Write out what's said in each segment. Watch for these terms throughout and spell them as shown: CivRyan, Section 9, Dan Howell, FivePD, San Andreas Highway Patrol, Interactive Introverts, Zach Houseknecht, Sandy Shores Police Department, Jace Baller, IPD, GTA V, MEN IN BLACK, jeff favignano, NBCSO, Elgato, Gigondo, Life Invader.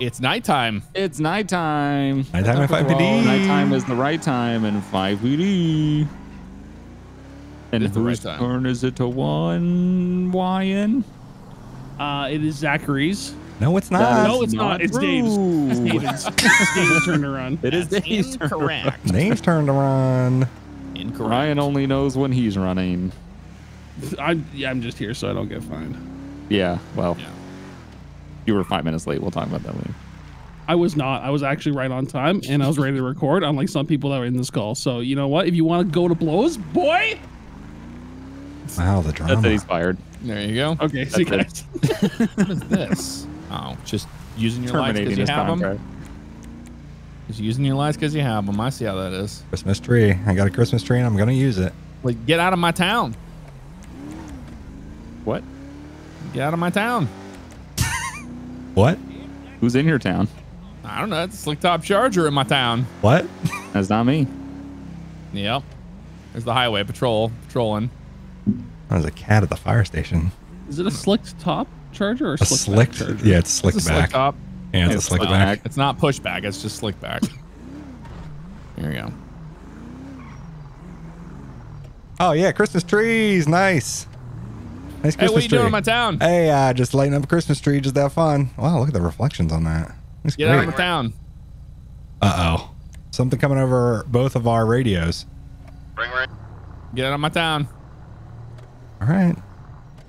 It's nighttime. It's nighttime. Nighttime at 5PD. Nighttime is the right time in 5PD. And whose turn is it to one YN? It is Zachary's. No, it's not. No, it's not. It's Dave's. It's Dave's. It's Dave's turn to run. It is Dave's turn to run. Dave's turn to run. Incorrect. Ryan only knows when he's running. I'm just here so I don't get fined. Yeah, well, yeah. You were 5 minutes late. We'll talk about that later. I was not. I was actually right on time, and I was ready to record, unlike some people that were in this call. So, you know what? If you want to go to blows, boy. Wow, the drama. That's it. He's fired. There you go. Okay, see you guys. What is this? Oh, just using your lights because you have them. Just using your lights because you have them. I see how that is. Christmas tree. I got a Christmas tree, and I'm going to use it. Like, get out of my town. What? Get out of my town. What? Who's in your town? I don't know. It's a slick top charger in my town. What? That's not me. Yep. There's the highway patrol patrolling. That was a cat at the fire station. Is it a slick top charger or a slick back charger? Yeah, it's slick back. Slick top. Yeah, it's a slick back. It's not push back. It's just slick back. There we go. Oh yeah, Christmas trees. Nice. Nice Christmas tree. What are you doing in my town? Hey, just lighting up a Christmas tree. Just have fun. Wow, look at the reflections on that. That's great. Get out of my town. Uh-oh. Something coming over both of our radios. Ring, ring. Get out of my town. All right.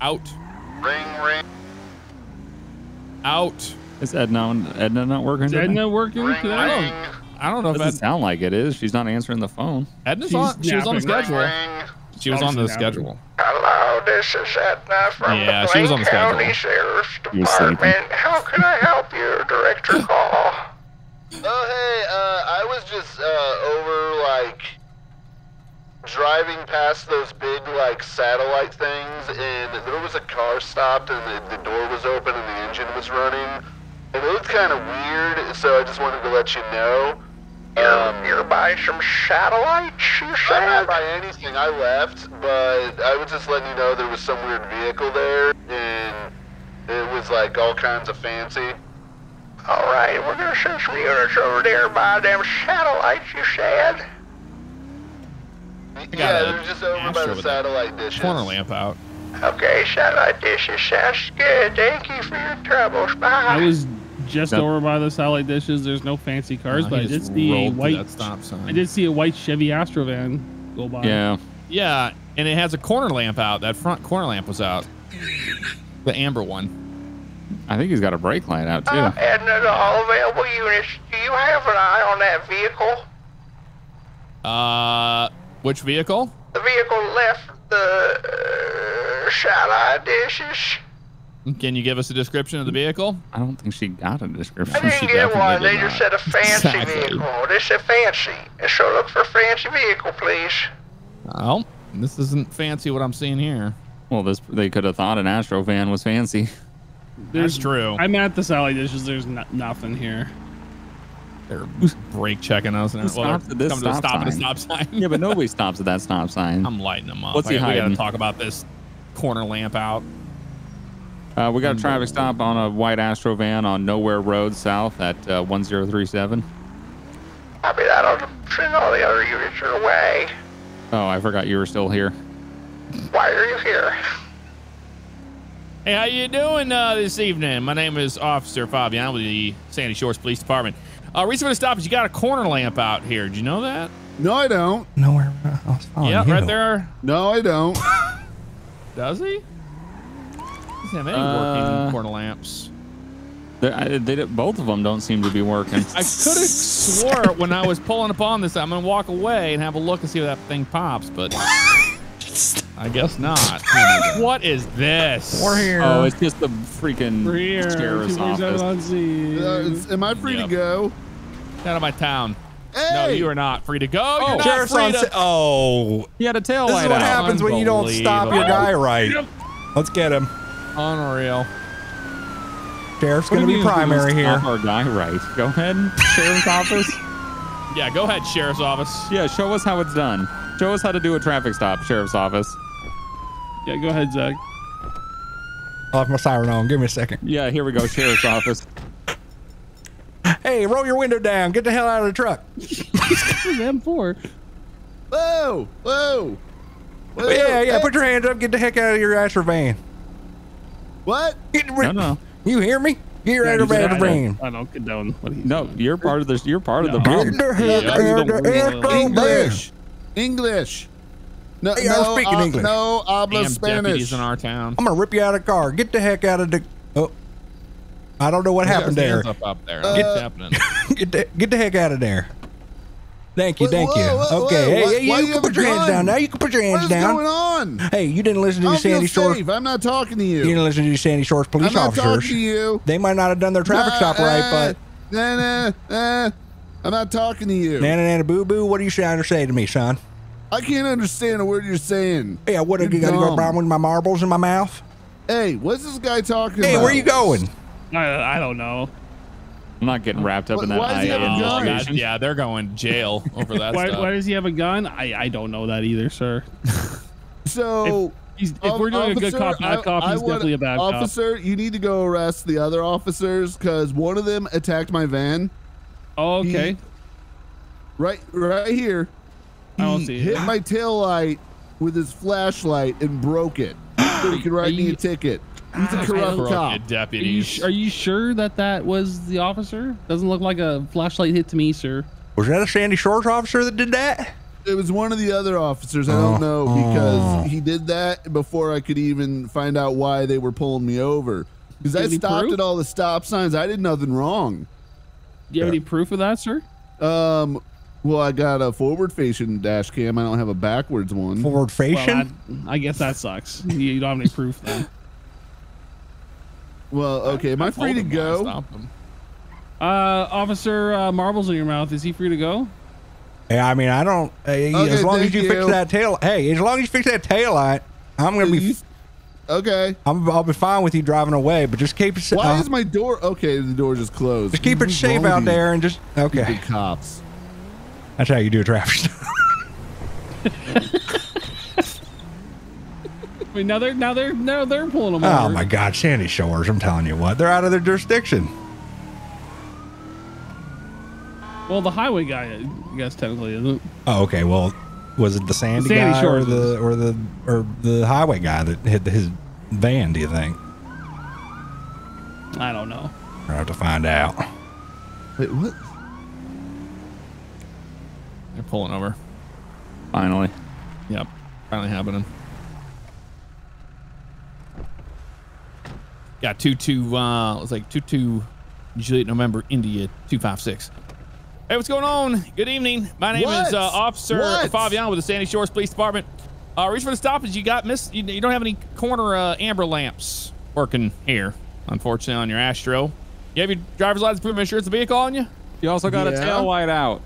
Out. Ring, ring. Out. Is Edna not working? Is Edna working? Ring, ring. I don't know if it doesn't sound like it is. She's not answering the phone. Edna's on. She was on the schedule. Ring. She was on the schedule. Hello, this is Edna from the Blaine County Sheriff's Department. How can I help you, Director Call? Oh, hey, I was just over, like, driving past those big, like, satellite things, and there was a car stopped, and the door was open, and the engine was running. And it looked kind of weird, so I just wanted to let you know. You're by some satellites, you said? I'm not by anything. I left, but I was just letting you know there was some weird vehicle there, and it was like all kinds of fancy. All right, we're gonna send some units over there by them satellites, you said? Yeah, they're just over by the satellite dishes. Corner lamp out. Okay, satellite dishes sounds good. Thank you for your troubles. Bye. I was just over by the satellite dishes. There's no fancy cars, but I did see a white stop sign. I did see a white Chevy Astrovan go by. Yeah, yeah, and it has a corner lamp out. That front corner lamp was out, the amber one. I think he's got a brake light out too. And all available units, do you have an eye on that vehicle? Which vehicle? The vehicle left the satellite dishes. Can you give us a description of the vehicle? I don't think she got a description. I didn't get one. They just said a fancy vehicle. They said fancy. So look for fancy vehicle, please. Oh, this isn't fancy what I'm seeing here. Well, this they could have thought an Astrovan was fancy. That's true. I'm at the satellite dishes. There's nothing here. They're brake checking us. And come to a stop at a stop sign. Yeah, but nobody stops at that stop sign. I'm lighting them up. What's he hiding? We got to talk about this corner lamp out. We got a traffic stop on a white Astrovan on Nowhere Road South at 1037. I mean, I don't send all the other units your way. Oh, I forgot you were still here. Why are you here? Hey, how you doing this evening? My name is Officer Fabian with the Sandy Shores Police Department. Reason for the stop is you got a corner lamp out here. Did you know that? No, I don't. Nowhere. Yeah, right there. No, I don't. Does he? Have any working corner lamps? Both of them don't seem to be working. I could have swore when I was pulling up on this, I'm gonna walk away and have a look and see if that thing pops, but I guess not. What is this? We're here. Oh, it's just the freaking sheriff's office. Am I free to go? Out of my town. Hey! No, you are not free to go. Oh, sheriff's office. Oh, he had a tail light out. This is what happens when you don't stop your guy right. Let's get him. Unreal. Sheriff's gonna be primary here. Our guy, right? Go ahead, sheriff's office. Yeah, go ahead, sheriff's office. Yeah, show us how it's done. Show us how to do a traffic stop, sheriff's office. Yeah, go ahead, Zach. I'll have my siren on. Give me a second. Yeah, here we go, sheriff's office. Hey, roll your window down. Get the hell out of the truck. M4. Whoa, whoa. Whoa. Yeah, put your hands up. Get the heck out of your Asher van. What? No. You hear me? Get your Asher van. I don't condone. No, you're part of this. You're part of the problem. English. No, hey, no, I'm speaking English. No, habla Spanish. In our town. I'm going to rip you out of the car. Get the heck out of the... Oh. I don't know what happened there. Get the heck out of there. Thank you, whoa, okay, you can put your hands down now. You can put your hands down. What's going on? Hey, you didn't listen to the Sandy Shores. I'm not talking to you. You didn't listen to the Sandy Shores police officers. I'm not talking to you. They might not have done their traffic stop right, but... I'm not talking to you. Nana boo-boo, what are you trying to say to me, son? I can't understand a word you're saying. Yeah, what, you got a problem with my marbles in my mouth? Hey, what's this guy talking about? Hey, where are you going? I don't know. I'm not getting wrapped up in that. Why does he have a gun? God, yeah, they're going to jail over that stuff. Why does he have a gun? I don't know that either, sir. So if we're doing a good cop, bad cop, he's definitely a bad cop. Officer, you need to go arrest the other officers because one of them attacked my van. Oh, okay. Right here. I don't see it. He hit my taillight with his flashlight and broke it. So he could write me a ticket. He's a corrupt cop. Deputies. Are you sure that was the officer? Doesn't look like a flashlight hit to me, sir. Was that a Sandy Shores officer that did that? It was one of the other officers. I don't know because he did that before I could even find out why they were pulling me over. Because I stopped at all the stop signs. I did nothing wrong. Do you have any proof of that, sir? Well, I got a forward-facing dash cam. I don't have a backwards one. Forward-facing? Well, I guess that sucks. You don't have any proof then. Well, okay. Am I free to go? Officer Marbles in your mouth. Is he free to go? Yeah, I mean, I don't. Okay, as long as you fix that tail. Hey, as long as you fix that tail light, I'm gonna be. Okay. I'll be fine with you driving away, but just keep it safe. Why is my door? Okay, the door just closed. Just keep it safe out there and just. Okay. Stupid cops. That's how you do a traffic stop. I mean, now they're pulling them over. Oh my God, Sandy Shores! I'm telling you what, they're out of their jurisdiction. Well, the highway guy, I guess technically isn't. Oh, okay. Well, was it the Sandy guy Shores or the highway guy that hit his van? Do you think? I don't know. We'll have to find out. Wait, what? They're pulling over. Finally. Yep. Finally happening. Yeah, it was like 22 Juliet November India 256. Hey, what's going on? Good evening. My name is Officer Fabian with the Sandy Shores Police Department. Reason for the stop is you don't have any corner amber lamps working here, unfortunately, on your Astro. You have your driver's license, proof of insurance, the vehicle on you. You also got a tail light out.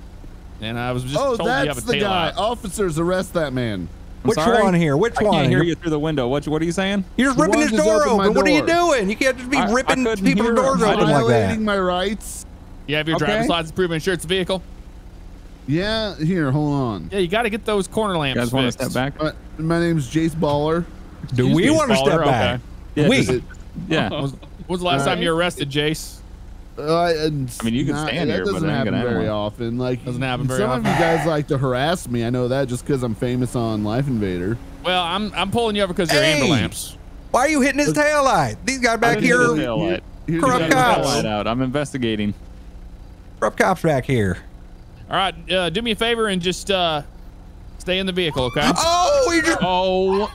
And I was just told you have a tail light. Officers, arrest that man. Which one here? Which one? I can't hear you through the window. What are you saying? You're just ripping his door open. What are you doing? You can't just be ripping people's doors open like that. Violating my rights. You have your driver's license, proof of insurance, the vehicle. Yeah, here, hold on. Yeah, you got to get those corner lamps. You guys want to step back? My name's Jace Baller. Do we want to step back? Okay. We. Yeah. When's the last time you were arrested, Jace? I mean, you can stand here, but it doesn't happen very often. Like, doesn't happen very often. Some of you guys like to harass me. I know that just because I'm famous on Life Invader. Well, I'm pulling you over because you're amber lamps. Why are you hitting his taillight? These guys back here, corrupt cops. I'm investigating. Corrupt cops back here. All right, do me a favor and just stay in the vehicle, okay? Oh, you just. Oh.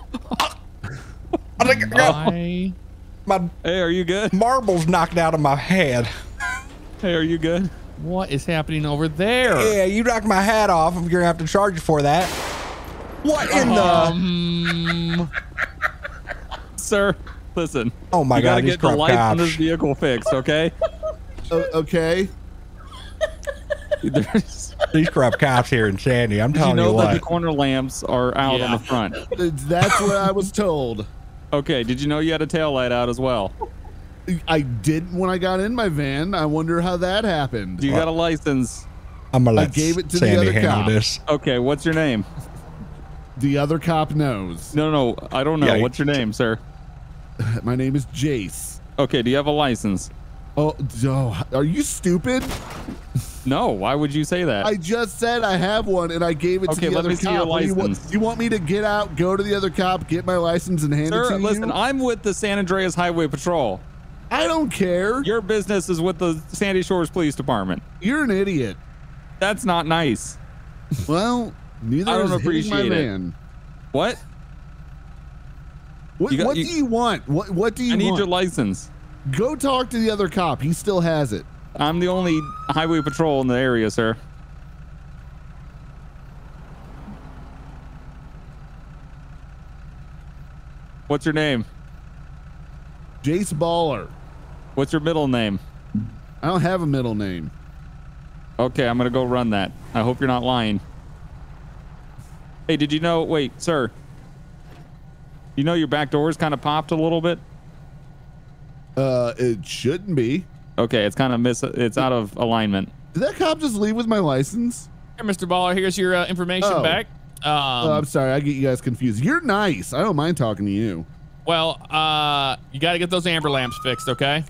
I think I got my. Hey, are you good? Marbles knocked out of my head. Hey, are you good? What is happening over there? Yeah, you knocked my hat off. I'm gonna have to charge you for that. What in the? Sir, listen. Oh my God! You gotta get the lights on this vehicle fixed, okay? Okay. These corrupt cops here in Sandy. I'm telling you what. That the corner lamps are out on the front. That's what I was told. Okay. Did you know you had a tail light out as well? I didn't when I got in my van. I wonder how that happened. You got a license. I'm gonna let I gave it to Sandy the other cop. This. Okay, what's your name? The other cop knows. No, I don't know. Yeah, what's your name, sir? My name is Jace. Okay, do you have a license? Oh, are you stupid? No, why would you say that? I just said I have one, and I gave it to the other cop. What do you want me to get out, go to the other cop, get my license, and hand it to you? Listen, I'm with the San Andreas Highway Patrol. I don't care. Your business is with the Sandy Shores Police Department. You're an idiot. That's not nice. Well, neither is hitting my man. What? What do you want? What do you want? I need your license. Go talk to the other cop. He still has it. I'm the only highway patrol in the area, sir. What's your name? Jace Baller. What's your middle name? I don't have a middle name. Okay, I'm going to go run that. I hope you're not lying. Hey, did you know? Wait, sir. You know your back door's kind of popped a little bit? It shouldn't be. Okay, it's kind of it's out of alignment. Did that cop just leave with my license? Hey, Mr. Baller, here's your information back. I'm sorry, I get you guys confused. You're nice. I don't mind talking to you. Well, you got to get those amber lamps fixed, okay?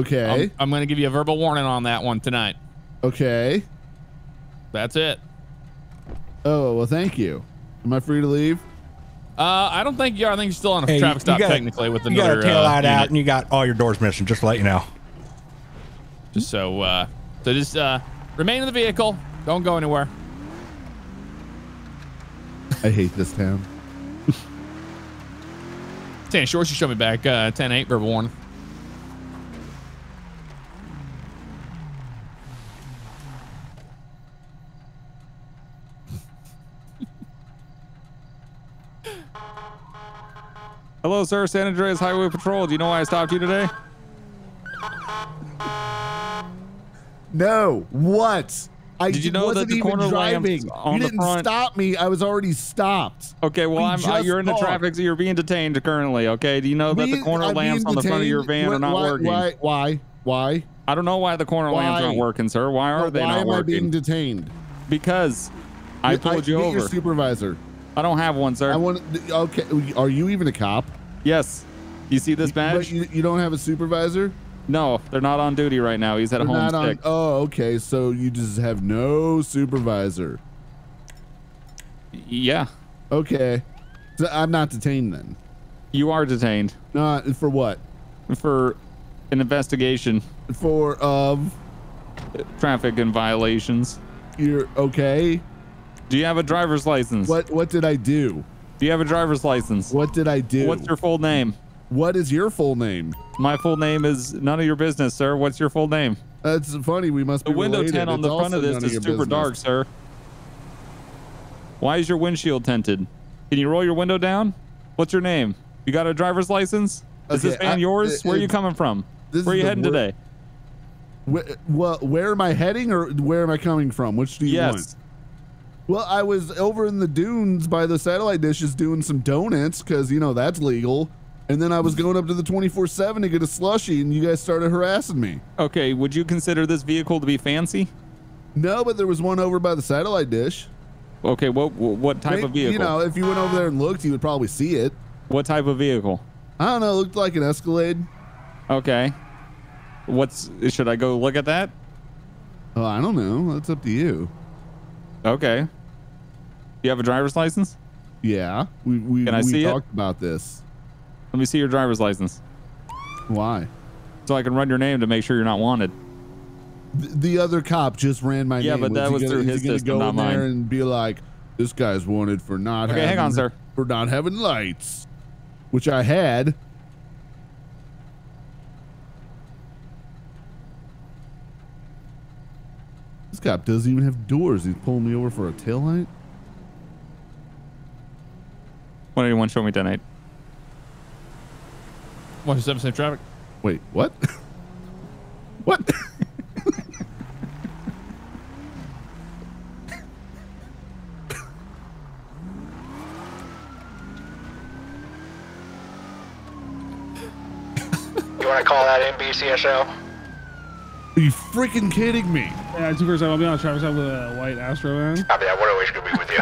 Okay. I'm going to give you a verbal warning on that one tonight. Okay. That's it. Oh, well, thank you. Am I free to leave? I don't think you are. I think you're still on a traffic stop technically with another. You got a tail light out and you got all your doors missing, just to let you know. Just so just remain in the vehicle. Don't go anywhere. I hate this town. 10 shorts, you show me back. 10-8, verbal warning. Hello, sir. San Andreas Highway Patrol. Do you know why I stopped you today? No. What? Did you know that the corner driving on you the didn't front? Stop me. I was already stopped. Okay, well, you're in the traffic. So you're being detained currently. Okay. Do you know that the corner lamps on the front of your van are not working? Why? I don't know why the corner lamps aren't working, sir. Why are they not working? Why am I being detained? Because I pulled you over. Your supervisor. I don't have one, sir. Okay. Are you even a cop? Yes. You see this badge? But you don't have a supervisor? No, they're not on duty right now. He's at home sick. Oh, okay. So you just have no supervisor. Yeah. Okay. So I'm not detained then. You are detained. For what? For an investigation. For traffic and violations. You're okay. Do you have a driver's license? What did I do? Do you have a driver's license? What did I do? What's your full name? What is your full name? My full name is none of your business, sir. What's your full name? That's funny. We must be related. The window tint on the front of this is super dark, sir. Why is your windshield tinted? Can you roll your window down? What's your name? You got a driver's license? Is this van yours? Where are you coming from? Where are you heading today? Well, where am I heading or where am I coming from? Which do you want? Well, I was over in the dunes by the satellite dishes doing some donuts because, you know, that's legal. And then I was going up to the 24/7 to get a slushie, and you guys started harassing me. Okay, would you consider this vehicle to be fancy? No, but there was one over by the satellite dish. Okay, what type of vehicle? You know, if you went over there and looked, you would probably see it. What type of vehicle? I don't know. It looked like an Escalade. Okay. Should I go look at that? Oh, I don't know. That's up to you. Okay. You have a driver's license? Yeah. We talked about this. Let me see your driver's license. Why? So I can run your name to make sure you're not wanted. The other cop just ran my name. Yeah, but that was through his system, not mine. There and be like, this guy's wanted for not having, hang on, sir. For not having lights, which I had. This cop doesn't even have doors. He's pulling me over for a taillight. What do you want to show me tonight? 107% traffic. Wait, what? What? You want to call that NBCSO? Are you freaking kidding me? Yeah, 247. I'll be on traffic stop with a white Astro van. Copy that. We're always gonna be with you.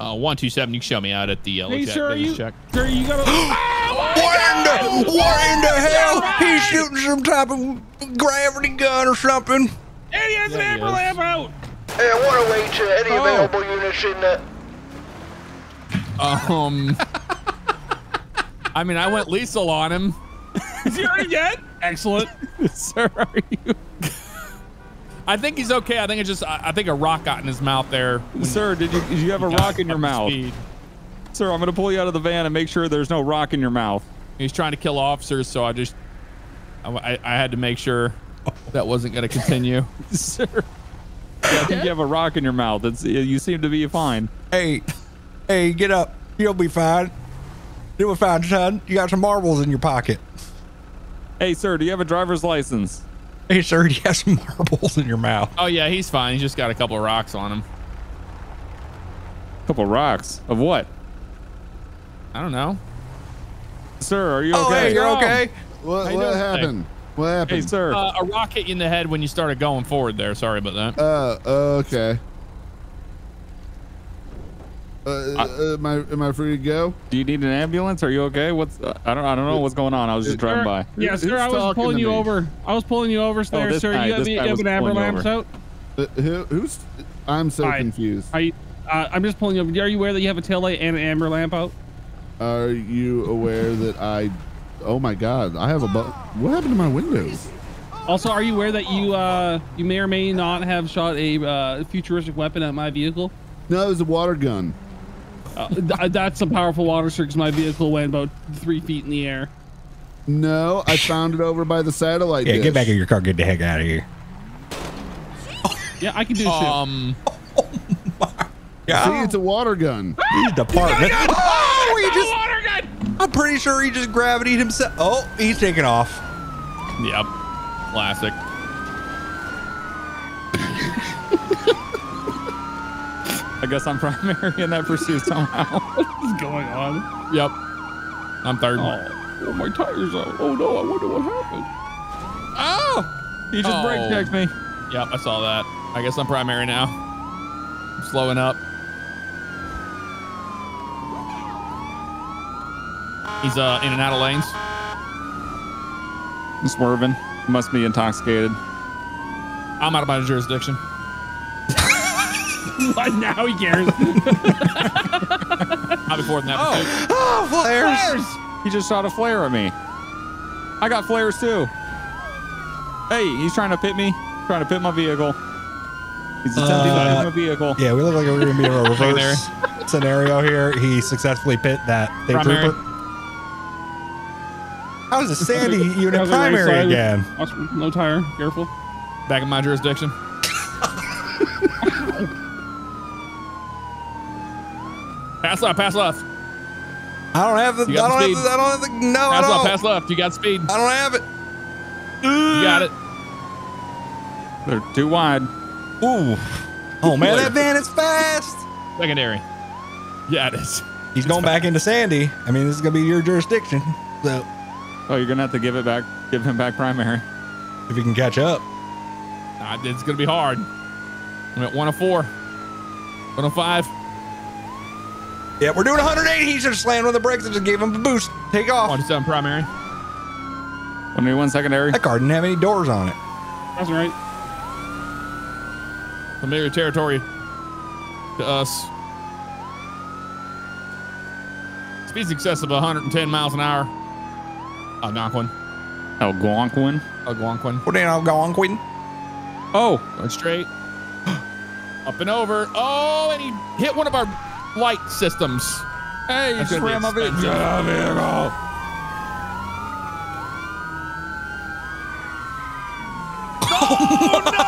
127. You can show me out at the. Hey, sir, check. Sir, you gotta. What in the hell? He shooting some type of gravity gun or something. Eddie has an amber lamp out. Hey, I want to wait to any available units in that. I mean, I went lethal on him. Is he already dead? Excellent. Sir, are you? I think he's okay. I think it's just, I think a rock got in his mouth there. Sir, did you have a rock in your mouth? Sir, I'm going to pull you out of the van and make sure there's no rock in your mouth. He's trying to kill officers, so I just, I had to make sure that wasn't going to continue. Sir, I think you have a rock in your mouth. It's, you seem to be fine. Hey, hey, get up. You'll be fine. You'll be fine, son. You got some marbles in your pocket. Hey, sir, do you have a driver's license? Hey, sir, do you have some marbles in your mouth? Oh, yeah, he's fine. He's just got a couple of rocks on him. A couple of rocks? Of what? I don't know. Sir, are you okay? Oh, hey, you're okay? What happened? What happened? Hey, sir. A rock hit you in the head when you started going forward there. Sorry about that. Okay. Am I free to go? Do you need an ambulance? Are you okay? What's I don't know what's going on. I was just driving by. Yeah, sir, I was pulling you over. I was pulling you over, sir. Sir, you have an amber lamps out? Who's? I'm so confused. I'm just pulling you over. Are you aware that you have a taillight and an amber lamp out? Are you aware that I? Oh my God! I have a. What happened to my windows? Also, are you aware that you you may or may not have shot a futuristic weapon at my vehicle? No, it was a water gun. That's some powerful water, sir, because my vehicle went about 3 feet in the air. No, I found it over by the satellite dish. Get back in your car. Get the heck out of here. Yeah, I can do this too. Oh my God. See, it's a water gun. He's department. Oh, he just... water gun! I'm pretty sure he just gravitated himself. Oh, he's taking off. Yep. Classic. I guess I'm primary in that pursuit somehow. What is going on? Yep. I'm third. Oh, my tires out. Oh, no. I wonder what happened. Oh! He just brake checked me. Yep, I saw that. I guess I'm primary now. I'm slowing up. He's in and out of lanes. I'm swerving. Must be intoxicated. I'm out of my jurisdiction. But now he cares. I'll be forward in that mistake. Oh, flares! He just shot a flare at me. I got flares too. Hey, he's trying to pit me. Trying to pit my vehicle. He's attempting to pit my vehicle. Yeah, we look like we're going to be in a reverse scenario here. He successfully pit that thing trooper. I was a Sandy unit primary again. No tire. Careful. Back in my jurisdiction. Pass left, pass left. I don't have the, no, I don't. Pass left, pass left. You got speed. I don't have it. You got it. They're too wide. Ooh. Oh, man, that van is fast. Secondary. Yeah, it is. He's going back into Sandy. I mean, this is going to be your jurisdiction. So. Oh, you're going to have to give it back. Give him back primary. If he can catch up. Nah, it's going to be hard. I'm at 104. 105. Yeah, we're doing 180. He just slammed on the brakes and just gave him a boost. Take off. 127 primary. 181 secondary. That car didn't have any doors on it. That's right. Familiar territory to us. Speed success of 110 miles an hour. Algonquin. Algonquin. Algonquin. We're doing Algonquin. Oh, went straight. Up and over. Oh, and he hit one of our light systems. Hey, you just ran my vehicle. Oh, no!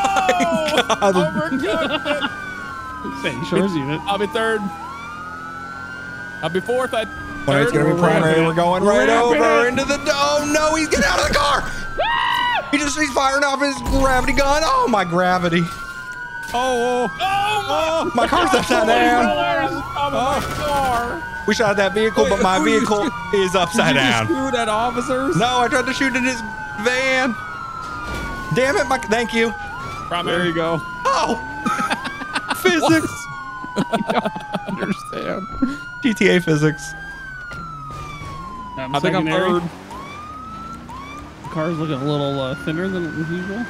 God. Overcooked. Sandy Shores unit. I'll be third. I'll be fourth. It's going to be primary. We're going right over into the... Oh, no, he's getting out of the car. He's firing off his gravity gun. Oh, my gravity. Oh, my car's upside down. Oh. We shot at that vehicle, but my vehicle is upside down. Did you shoot at officers? No, I tried to shoot at his van. Damn it, thank you. Primary. There you go. Oh. Physics. I don't understand. GTA physics. I think I'm third. car's looking a little thinner than usual.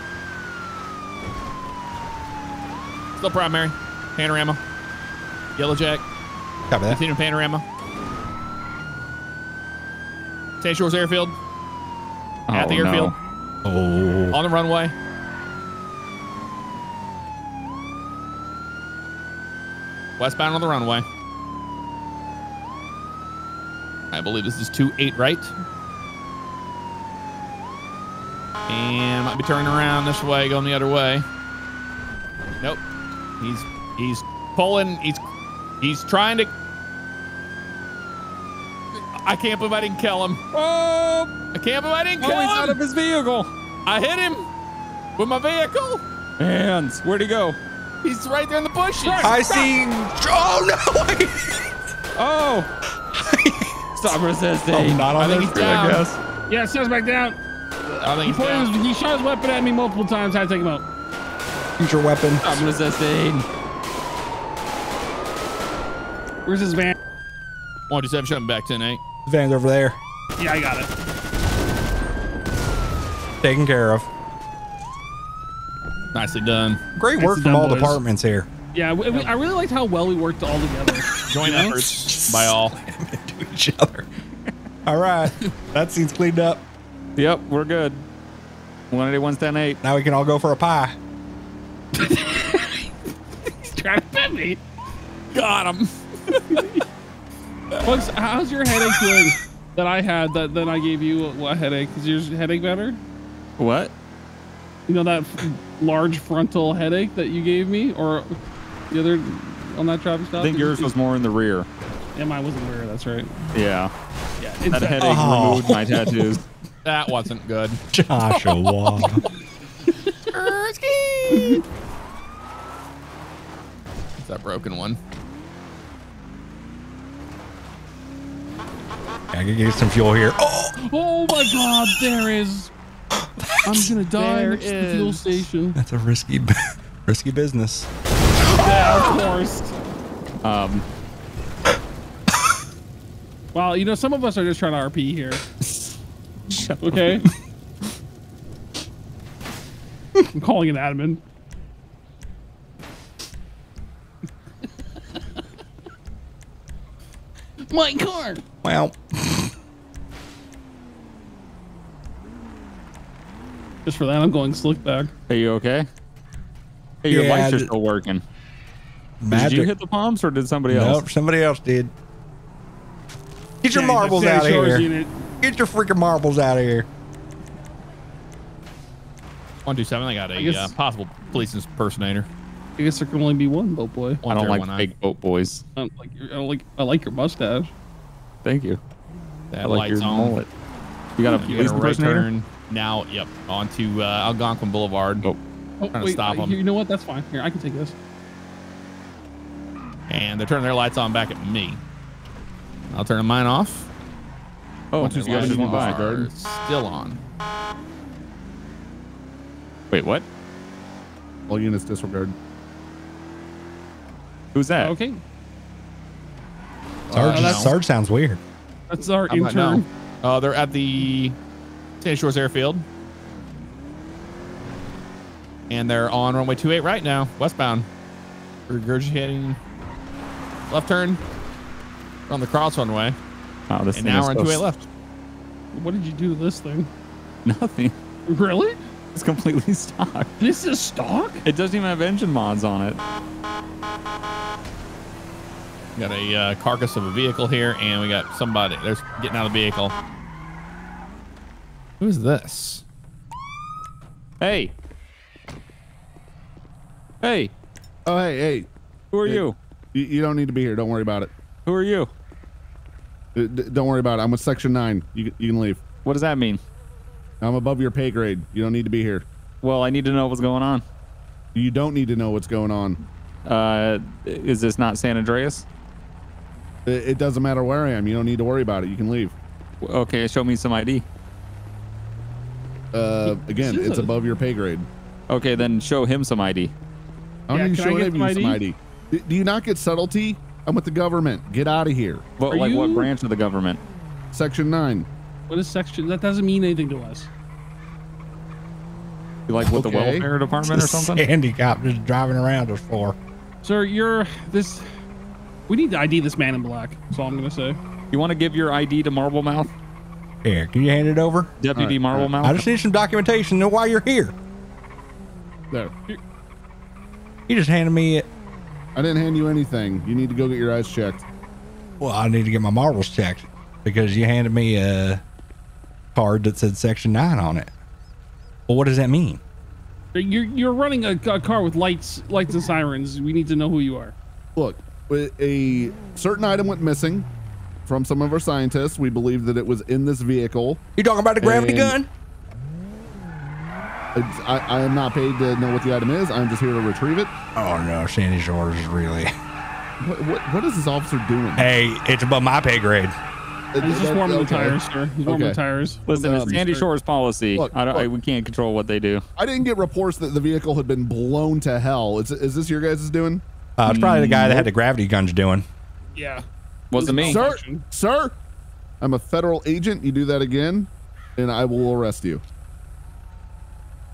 Still primary. Panorama. Yellow Jack. Copy that. Continue panorama. Sandy Shores Airfield. Oh, at the airfield. No. Oh. On the runway. Westbound on the runway. I believe this is 28 right. And might be turning around this way, going the other way. Nope. He's pulling. He's trying to. I can't believe I didn't kill him. Oh! I can't believe I didn't kill him. He's out of his vehicle. I hit him with my vehicle. Hands. Where'd he go? He's right there in the bushes. I see. Oh no! Oh! Stop resisting. Oh, not on this street, I guess. Yeah, shut us back down. I think he shot his weapon at me multiple times. I had to take him out. Use your weapon. Stop resisting. Where's his van? 127, shut him back 10-8. The van's over there. Yeah, I got it. Taken care of. Nicely done. Great work from all departments here. Yeah, I really liked how well we worked all together. Joint efforts by all. To each other. All right. That scene's cleaned up. Yep, we're good. 181's 10-8. Now we can all go for a pie. He's trying to pet me. Got him. Folks, how's your headache doing that I had that then I gave you a headache? Is your headache better? What? You know that large frontal headache that you gave me or the other on that traffic stop? I think yours was more in the rear. Yeah, mine was in the rear. That's right. Yeah. Yeah. That headache removed my tattoos. That wasn't good. Joshua. It's that broken one. I can get some fuel here. Oh, oh my God! There is. I'm gonna die at the fuel station. That's a risky business. Yeah, of course. Well, you know, some of us are just trying to RP here. Okay. I'm calling an admin. My car. Wow. Just for that, I'm going slick back. Are you okay? Hey, your lights are still working. Magic. Did you hit the pumps or did somebody else? Nope, somebody else did. Get your marbles out of here. Unit. Get your freaking marbles out of here. 127, I got a possible police impersonator. I guess there can only be one boat boy. I don't like fake boat boys. I like your mustache. Thank you. That light's like your mullet. You got a police impersonator? Right now, yep, onto Algonquin Boulevard. Oh, trying to stop them. You know what? That's fine. Here, I can take this. And they're turning their lights on back at me. I'll turn mine off. Oh, just the other one by. Still on. Wait, what? All units disregard. Who's that? Okay. Sarge sounds weird. That's our intern. They're at the Sandy Shores Airfield. And they're on runway 28 right now, westbound. Regurgitating left turn on the cross runway. Wow, this and now we're on 28 left. What did you do to this thing? Nothing. Really? It's completely stock. This is stock? It doesn't even have engine mods on it. We got a carcass of a vehicle here, and we got somebody. They're getting out of the vehicle. Who's this? Hey. Hey. Oh, hey. Who are you? You don't need to be here. Don't worry about it. Who are you? Don't worry about it. I'm with Section 9. You can leave. What does that mean? I'm above your pay grade. You don't need to be here. Well, I need to know what's going on. You don't need to know what's going on. Is this not San Andreas? It doesn't matter where I am. You don't need to worry about it. You can leave. Okay, show me some ID. Again, it's above your pay grade. Okay, then show him some ID. I don't need to show him some ID. Do you not get subtlety? I'm with the government. Get out of here. But like what branch of the government? Section 9. What is section? That doesn't mean anything to us. Like with the welfare department or something? Sandy cop just driving around us for. Sir, you're this. We need to ID this man in black. That's all I'm going to say. You want to give your ID to Marblemouth? Yeah, can you hand it over? Deputy Marblemouth? I just need some documentation of why you're here. No. He just handed me it. I didn't hand you anything. You need to go get your eyes checked. Well, I need to get my marbles checked because you handed me a card that said Section 9 on it. Well, what does that mean? You're running a car with lights and sirens. We need to know who you are. Look, a certain item went missing from some of our scientists. We believe that it was in this vehicle. You talking about the gravity gun? I am not paid to know what the item is. I'm just here to retrieve it. Oh no, Sandy Shores is really. What is this officer doing? Hey, it's above my pay grade. He's just warming the tires, sir. He's warming the tires. Listen, it's Sandy Shores policy. Look, we can't control what they do. I didn't get reports that the vehicle had been blown to hell. Is this your guys' doing? It's probably the guy that had the gravity guns doing. Yeah. Wasn't me. Sir, I'm a federal agent. You do that again, and I will arrest you.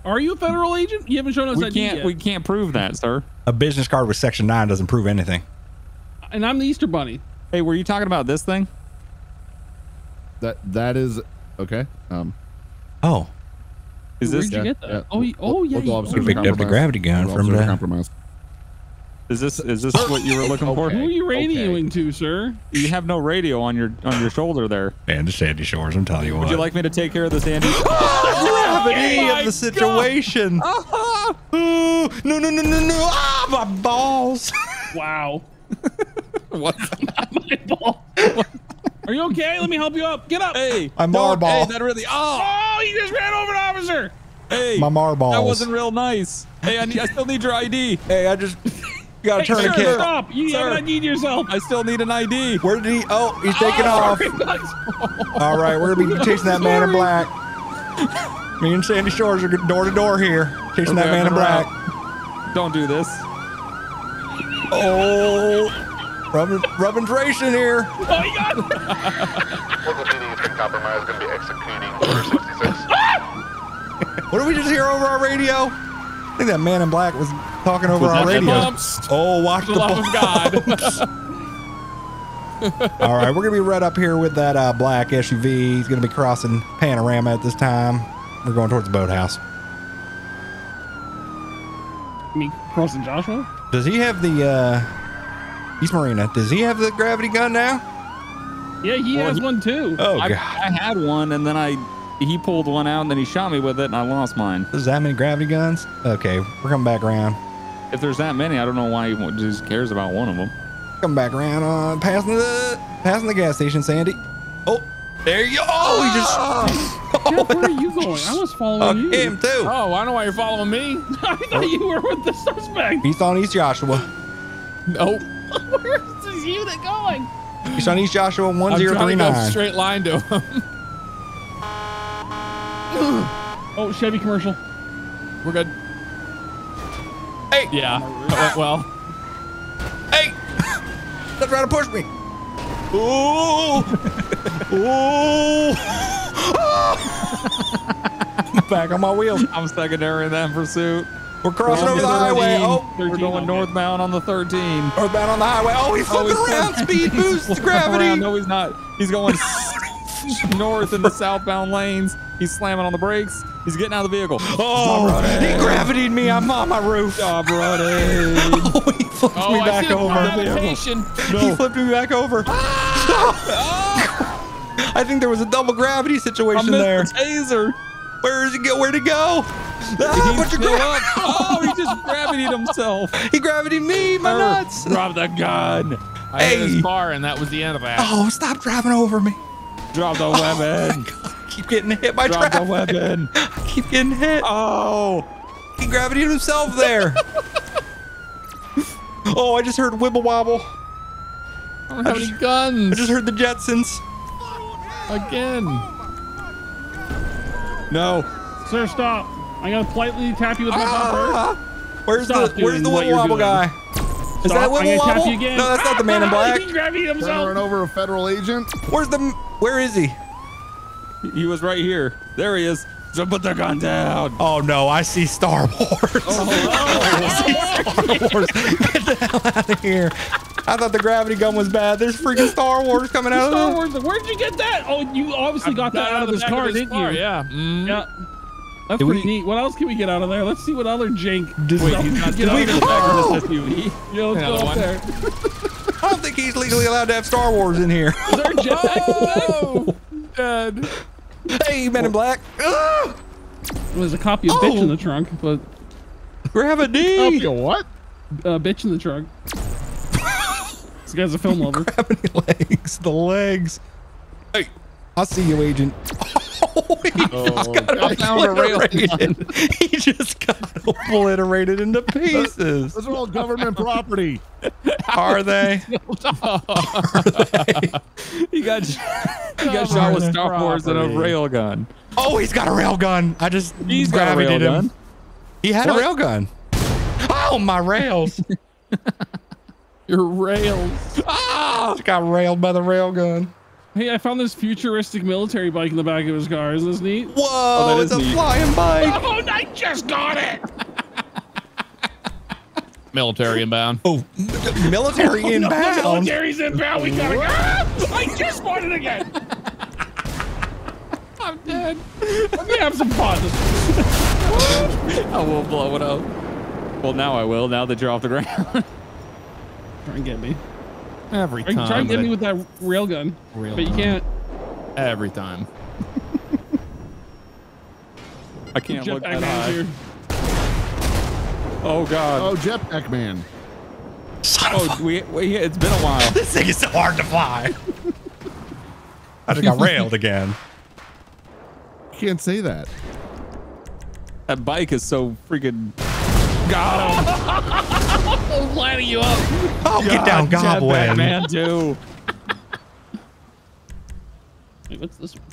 Are you a federal agent? You haven't shown us ID yet. We can't prove that, sir. A business card with Section 9 doesn't prove anything. And I'm the Easter Bunny. Hey, were you talking about this thing? That is okay. Oh, is this? Where'd you get that? Yeah. Oh yeah. You picked up the gravity gun from the compromise. Is this what you were looking for? Who are you radioing to, sir? You have no radio on your shoulder there. And the Sandy Shores, I'm telling you what. Would you like me to take care of the Sandy? Oh, the gravity of the situation. No. Ah, my balls. Wow. What? My balls. Are you okay? Let me help you up. Get up. Hey, my marble. Hey, that really. Oh, you just ran over an officer. Hey, my marble. That wasn't real nice. Hey, I still need your ID. Hey, I just got to turn a kid. Stop. You gotta need yourself. I still need an ID. Where did he? Oh, he's taking off. All right, we're gonna be chasing that man in black. Me and Sandy Shores are door to door here, chasing that man in black. Don't do this. Oh. Robin's racing here. Oh, my God. Local PD has been compromised. Going to be executing Order 66. What did we just hear over our radio? I think that man in black was talking over our radio. Oh, watch the love of God. All right, we're going to be right up here with that black SUV. He's going to be crossing Panorama at this time. We're going towards the boathouse. You mean crossing Joshua? Does he have the... He's Marina. Does he have the gravity gun now? Yeah, he has one too. Oh, God. I had one, and then he pulled one out, and then he shot me with it, and I lost mine. There's that many gravity guns? Okay, we're coming back around. If there's that many, I don't know why he just cares about one of them. Come back around on passing the gas station, Sandy. Oh, there you go. Oh, he just. Jeff, where are you going? I was following you. Him too. Oh, I know why you're following me. I thought you were with the suspect. He's on East Joshua. Nope. Where is this unit going? It's on East Joshua 1039. I'm trying to go straight line to him. Oh, Chevy commercial. We're good. Hey. Yeah. Went well. Hey. Stop trying to push me. Ooh. Ooh. Back on my wheels. I'm stuck in there in that pursuit. We're crossing over the highway. Oh, 13, we're going northbound on the 13. Northbound on the highway. Oh, he's flipping around. Speed boosts gravity. No, he's not. He's going north in the southbound lanes. He's slamming on the brakes. He's getting out of the vehicle. Oh, he gravitied me. I'm on my roof. I'm running. Oh, he flipped me back over. No. He flipped me back over. Oh. I think there was a double gravity situation there. I missed the taser. Where'd he go? He just gravitated himself. He gravitated me, my nuts. Drop the gun. I hit his bar, and that was the end of that. Oh, stop driving over me. Drop the weapon. I keep getting hit by traffic. Drop the weapon. I keep getting hit. Oh, he gravitated himself there. Oh, I just heard Wibble Wobble. I don't have any guns. I just heard the Jetsons. Again. No. Sir, stop. I'm going to politely tap you with my bumper. Where's the Wibble Wobble guy? Is that Wibble Wobble? No, that's not the man in black. He gravitated himself. Turn over a federal agent. Where is he? He was right here. There he is. Don't put the gun down. Oh no, I see Star Wars. Oh, no. I see Star Wars. Get the hell out of here. I thought the gravity gun was bad. There's freaking Star Wars coming out of it. Where'd you get that? Oh, you obviously got that out of his car, didn't you? Yeah. Mm. Yeah. That's pretty neat. What else can we get out of there? Let's see what other jank. Wait, he's not get out of the back of this SUV. Yo, let's go up there. I don't think he's legally allowed to have Star Wars in here. Is there a jetpack? Dead. Hey, Men in Black. Well, there's a copy of Bitch in the Trunk, but... Grab a D. Copy of what? Bitch in the Trunk. This guy's a film lover. Grabbing legs. The legs. Hey. I'll see you, Agent. Oh, he just got obliterated. He just got obliterated into pieces. Those are all government property. Are they? Are they? He got shot with Star Wars and a railgun. Oh, he's got a railgun. I just gravitated him. He had a railgun. Oh, my rails. Your rails. Ah, oh, got railed by the railgun. Hey, I found this futuristic military bike in the back of his car. Isn't this neat? Whoa, it's a flying bike. Oh, I just got it. Military inbound. Oh, military inbound. No, military's inbound. We gotta go. I just bought it again. I'm dead. Let me have some fun. I will blow it up. Well, now I will. Now that you're off the ground. Try and get me. Every time. Try and get me with that railgun, but you can't. Every time. I can't look that high. Oh god. Oh, Jetpack Man. Oh, it's been a while. This thing is so hard to fly. I just got railed again. You can't say that. That bike is so freaking. Got him. I'm lining you up. Oh, God, get down, Goblin. Man, too. Wait, what's this one?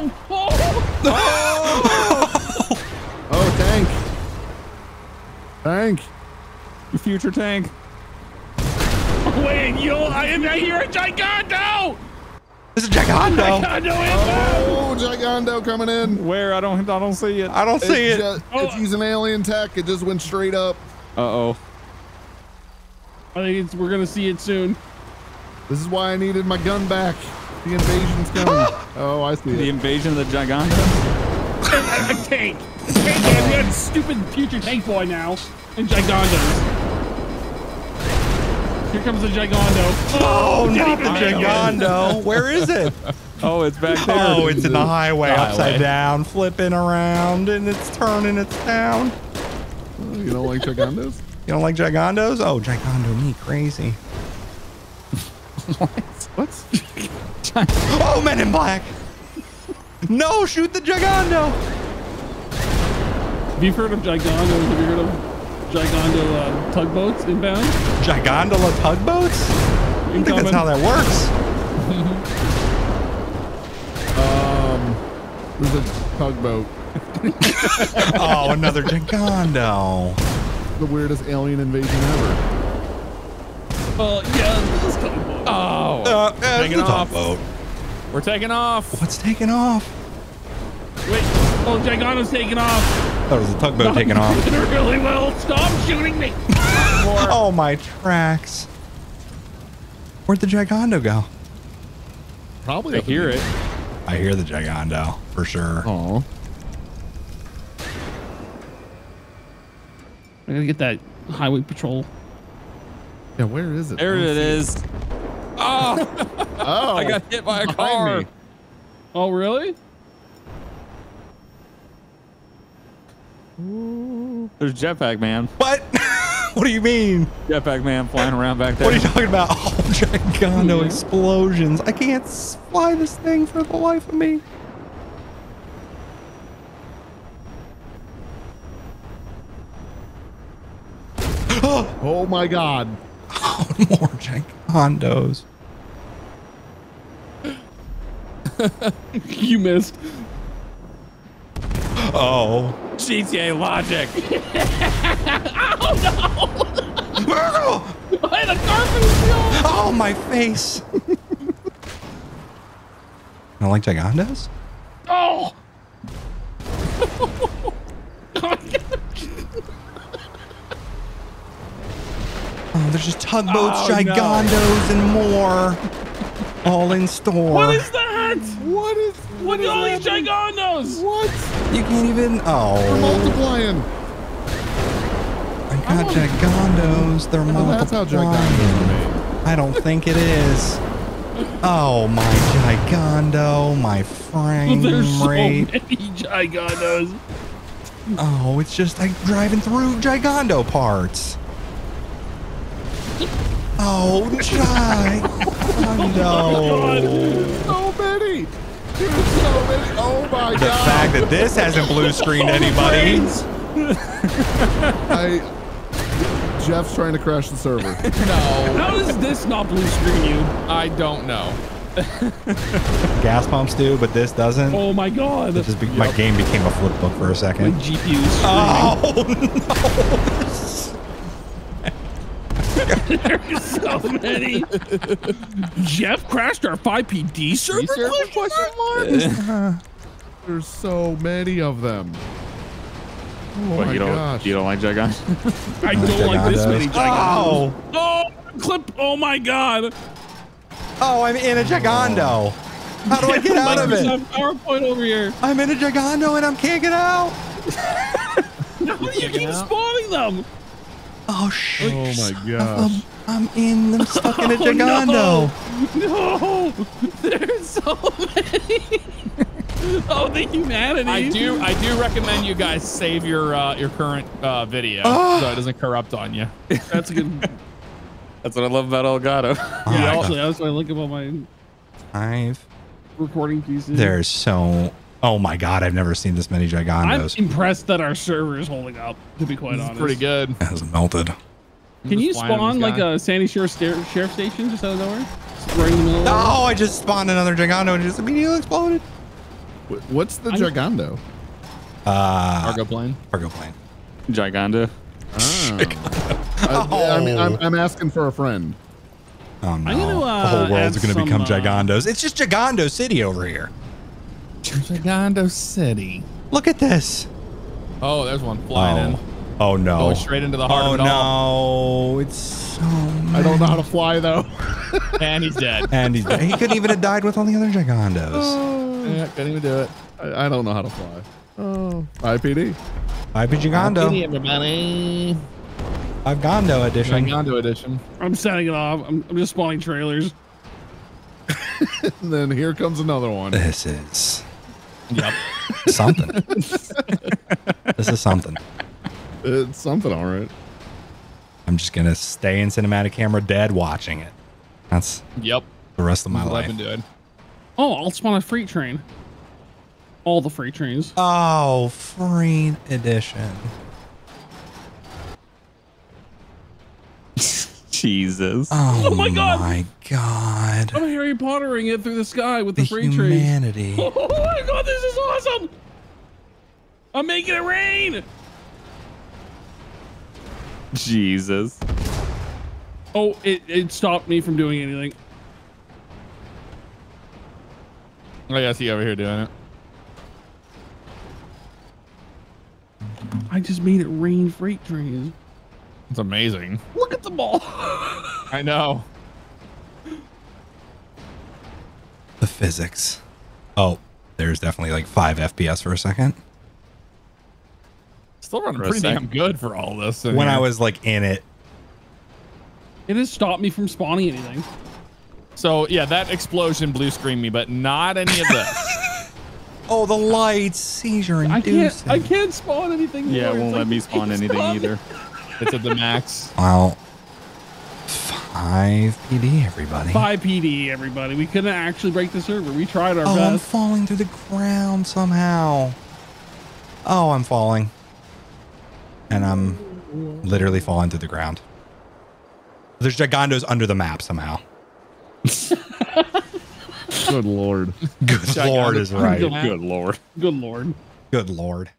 Boom! Oh! Oh! Oh, tank. Tank. Your future tank. Wait, I hear a Gigondo! This is Gigondo. Oh, Gigondo coming in. Where? I don't see it. I don't see it. It's using alien tech. It just went straight up. Uh-oh. I think we're going to see it soon. This is why I needed my gun back. The invasion's coming. Oh, I see it. The invasion of the Gigondo? A tank. We got a stupid future tank boy now. And Gigondos. Here comes the Gigondo. Oh, not the Gigondo. Where is it? Oh, it's back there. Oh, it's in the highway, upside down, flipping around, and it's turning its down. Oh, you don't like Gigondos? You don't like Gigondos? Oh, Gigondo me crazy. What? Oh, Men in Black. No, shoot the Gigondo. Have you heard of Gigondos? Have you heard of Gigondola tugboats inbound? Gigondola tugboats? I think that's how that works. There's a tugboat. Oh, another Gigondo. The weirdest alien invasion ever. Well, yeah, this tugboat. Oh, taking off. Tugboat. We're taking off. What's taking off? Wait, oh, Gigondo's taking off. That was a tugboat taking off. Really well. Stop shooting me. Oh, my tracks. Where'd the Gigondo go? Probably I hear it. I hear the Gigondo for sure. Oh. I gotta get that highway patrol. Yeah, where is it? There it is. Oh. Oh. I got hit by a car. Oh, really? There's Jetpack Man. What? What do you mean? Jetpack Man flying around back there. What are you talking about? Oh, Gigondo explosions. I can't fly this thing for the life of me. Oh my god. Oh, more Gigondos. You missed. Oh. GTA logic. Oh no! Why the carpet? Oh my face! I don't like Gigondos? Oh my God. Oh, there's just tugboats, gigondos, no. And more, all in store. What is that? What is? What are all these gigondos? What? You can't even. Oh. They're multiplying. I got gigondos. They're multiplying. That's how gigondos are made. I don't think it is. Oh my gigondo, my frame rate. There's so many gigondos. Oh, it's just like driving through gigondo parts. Oh, gigondo. Oh, so many. Oh my God. The fact that this hasn't blue screened anybody. Jeff's trying to crash the server. No. How does this not blue screen you? I don't know. Gas pumps do, but this doesn't. Oh my God. This is, yep. My game became a flip book for a second. My GPU's screaming. Oh no. There's so many. Jeff crashed our FivePD server? There's so many of them. Oh what, my gosh. You don't like gigondos? I don't like this many gigondos. Oh! Oh! Clip! Oh my God! Oh, I'm in a gigondo. How do I get out of it? PowerPoint over here. I'm in a gigondo and I can't get out. No, you keep spawning them. Oh shit! Oh my gosh! I'm in. I'm stuck in a gigondo. No! There's so many. Oh, the humanity! I do recommend you guys save your current video so it doesn't corrupt on you. That's a good. That's what I love about Elgato. Oh yeah, actually, that's what I like about my recording pieces. There's so. Oh my God! I've never seen this many gigondos. I'm impressed that our server is holding up. To be quite honest, pretty good. It has melted. Can you spawn like a Sandy Shores sheriff station just out of nowhere? Right in the middle. No, I just spawned another gigondo and just immediately exploded. What's the gigondo? Cargo plane. Cargo plane. Gigondo. Oh. I mean, I'm asking for a friend. Oh no! Gonna, the whole world's going to become gigondos. It's just Gigondo City over here. Gigondo City. Look at this. Oh, there's one flying in. Oh no! Going straight into the heart of it all. Oh no! It's so. I don't know how to fly though. And he's dead. And he's dead. He couldn't even have died with all the other gigondos. Oh. Yeah, couldn't even do it. I don't know how to fly. Oh, IPD. IPD Gigondo. IPD everybody. Gigondo edition. Gigondo edition. I'm setting it off. I'm just spawning trailers. And then here comes another one. This is. Yep. Something. This is something. It's something, all right. I'm just gonna stay in cinematic camera, dead, watching it. That's. Yep. The rest of my life. I've been doing. Oh, I'll spawn a freight train. All the freight trains. Oh, freight edition. Jesus. Oh my God. Oh my God. I'm Harry Pottering it through the sky with the freight train. Humanity. Trains. Oh my God, this is awesome. I'm making it rain. Jesus. Oh, it stopped me from doing anything. Oh yeah, I see you over here doing it. I just made it rain freight trains. It's amazing. Look at the ball. I know. The physics. Oh, there's definitely like 5 FPS for a second. Still running pretty damn good for all this. When I was like in it. It has stopped me from spawning anything. So yeah, that explosion blue screened me, but not any of this. Oh, the lights, seizure inducing. I can't spawn anything. Yeah, more. It won't let me spawn anything either. It's at the max. Wow. 5PD, everybody. 5PD, everybody. We couldn't actually break the server. We tried our best. I'm falling through the ground somehow. Oh, I'm falling, and I'm literally falling through the ground. There's gigondos under the map somehow. Good Lord. Good Lord is right. Good Lord. Good Lord. Good Lord.